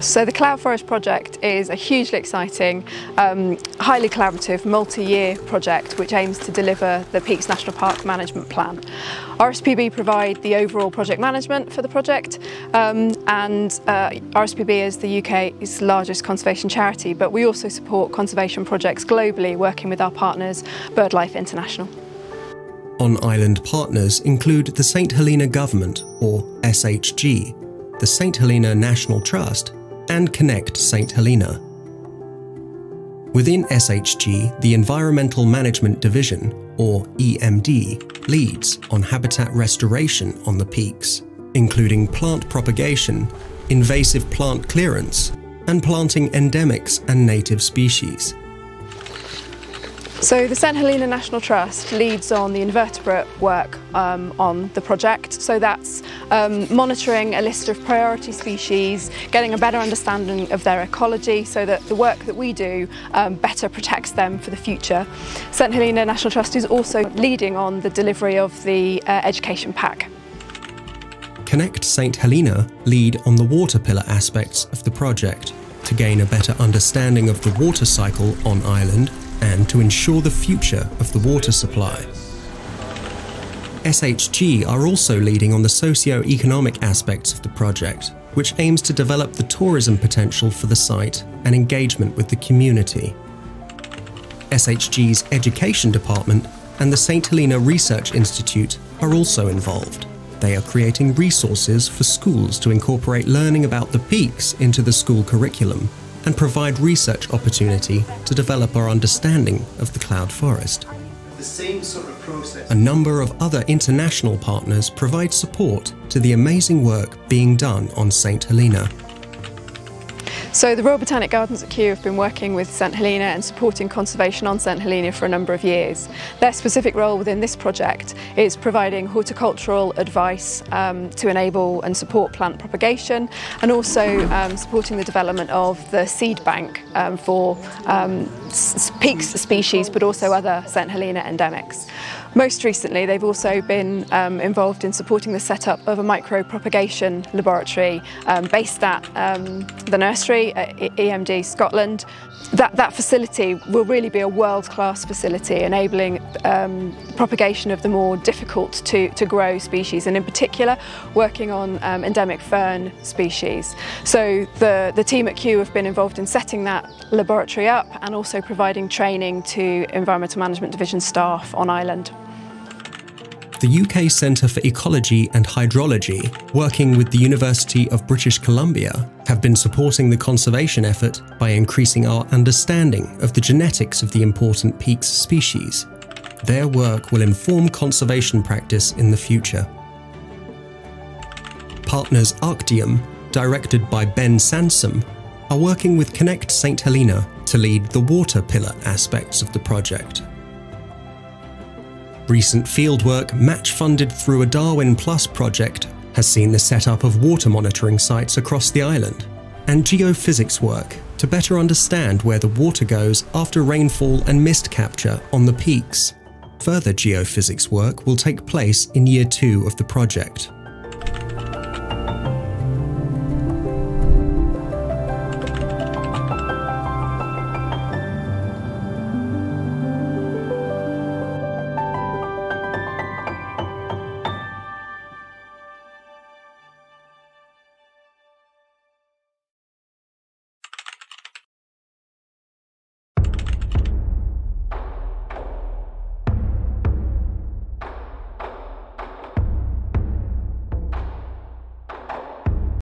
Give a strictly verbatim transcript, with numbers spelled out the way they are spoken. So the Cloud Forest project is a hugely exciting, um, highly collaborative, multi-year project which aims to deliver the Peaks National Park Management Plan. R S P B provide the overall project management for the project, um, and uh, R S P B is the U K's largest conservation charity, but we also support conservation projects globally, working with our partners, BirdLife International. On-island partners include the St Helena Government, or S H G, the St Helena National Trust, and Connect St Helena. Within S H G, the Environmental Management Division, or E M D, leads on habitat restoration on the peaks, including plant propagation, invasive plant clearance, and planting endemics and native species. So the St Helena National Trust leads on the invertebrate work um, on the project. So that's um, monitoring a list of priority species, getting a better understanding of their ecology so that the work that we do um, better protects them for the future. St Helena National Trust is also leading on the delivery of the uh, education pack. Connect St Helena lead on the water pillar aspects of the project to gain a better understanding of the water cycle on island and to ensure the future of the water supply. S H G are also leading on the socio-economic aspects of the project, which aims to develop the tourism potential for the site and engagement with the community. S H G's Education Department and the St Helena Research Institute are also involved. They are creating resources for schools to incorporate learning about the peaks into the school curriculum and provide research opportunity to develop our understanding of the Cloud Forest. The same sort of process. A number of other international partners provide support to the amazing work being done on St Helena. So the Royal Botanic Gardens at Kew have been working with St Helena and supporting conservation on St Helena for a number of years. Their specific role within this project is providing horticultural advice um, to enable and support plant propagation, and also um, supporting the development of the seed bank um, for um, peaks species but also other St Helena endemics. Most recently they've also been um, involved in supporting the setup of a micro-propagation laboratory um, based at um, the nursery at E M D Scotland. That, that facility will really be a world-class facility, enabling um, propagation of the more difficult to, to grow species, and in particular working on um, endemic fern species. So the, the team at Kew have been involved in setting that laboratory up and also providing training to Environmental Management Division staff on island. The U K Centre for Ecology and Hydrology, working with the University of British Columbia, have been supporting the conservation effort by increasing our understanding of the genetics of the important peaks species. Their work will inform conservation practice in the future. Partners Arctium, directed by Ben Sansom, are working with Connect St Helena to lead the water pillar aspects of the project. Recent fieldwork, match-funded through a Darwin Plus project, has seen the setup of water monitoring sites across the island, and geophysics work to better understand where the water goes after rainfall and mist capture on the peaks. Further geophysics work will take place in year two of the project.